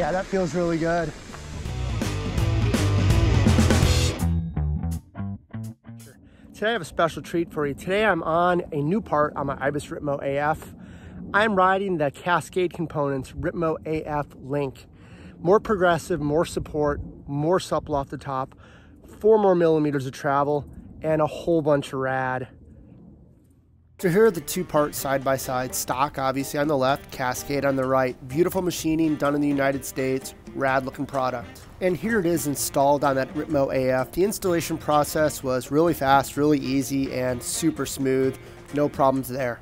Yeah, that feels really good. Today I have a special treat for you. Today I'm on a new part on my Ibis Ripmo AF. I'm riding the Cascade Components Ripmo AF Link. More progressive, more support, more supple off the top, 4 more millimeters of travel, and a whole bunch of rad. So here are the two parts side by side. Stock obviously on the left, Cascade on the right. Beautiful machining done in the United States. Rad looking product. And here it is installed on that Ripmo AF. The installation process was really fast, really easy, and super smooth. No problems there.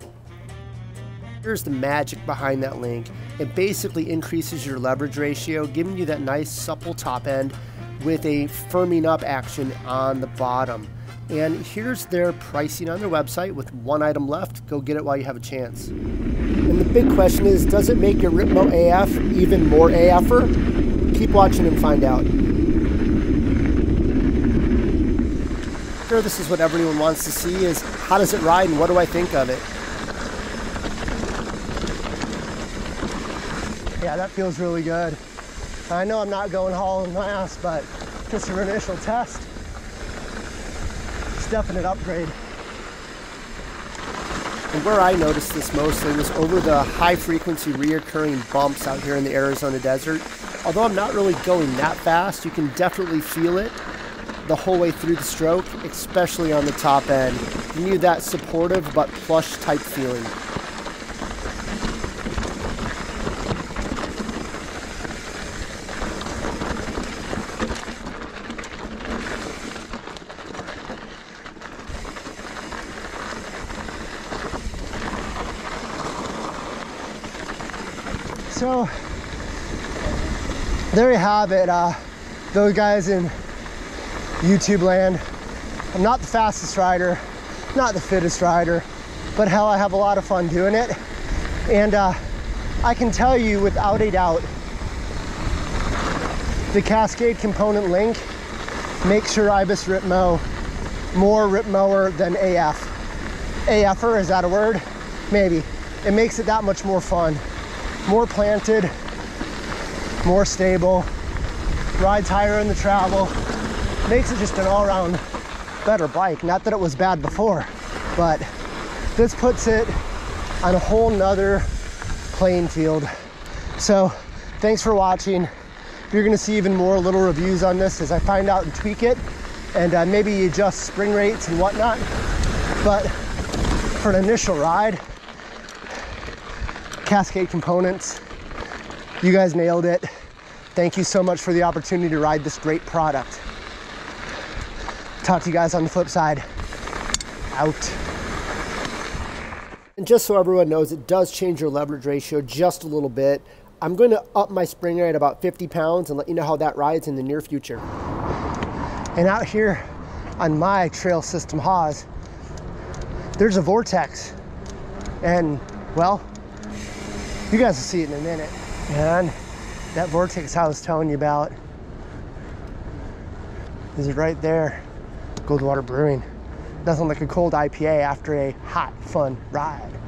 Here's the magic behind that link. It basically increases your leverage ratio, giving you that nice supple top end with a firming up action on the bottom. And here's their pricing on their website with 1 item left. Go get it while you have a chance. And the big question is, does it make your Ripmo AF even more AF-er? Keep watching and find out. Sure, this is what everyone wants to see is, how does it ride and what do I think of it? Yeah, that feels really good. I know I'm not going hauling ass, but just for an initial test, it's definite upgrade. And where I noticed this mostly was over the high-frequency reoccurring bumps out here in the Arizona desert. Although I'm not really going that fast, you can definitely feel it the whole way through the stroke, especially on the top end. You need that supportive but plush type feeling. So there you have it, those guys in YouTube land. I'm not the fastest rider, not the fittest rider, but hell, I have a lot of fun doing it. And I can tell you without a doubt, the Cascade Component Link makes your Ibis Ripmo more Ripmoer than AF. AF-er, is that a word? Maybe. It makes it that much more fun. More planted, more stable, rides higher in the travel, makes it just an all-around better bike. Not that it was bad before, but this puts it on a whole nother playing field. So thanks for watching. You're gonna see even more little reviews on this as I find out and tweak it, and maybe adjust spring rates and whatnot. But for an initial ride, Cascade Components, you guys nailed it. Thank you so much for the opportunity to ride this great product. Talk to you guys on the flip side. Out. And just so everyone knows, it does change your leverage ratio just a little bit. I'm going to up my spring rate about 50 pounds and let you know how that rides in the near future. And out here on my trail system Haas, there's a vortex. And well, you guys will see it in a minute. And that vortex I was telling you about is right there, Goldwater Brewing. Nothing like a cold IPA after a hot, fun ride.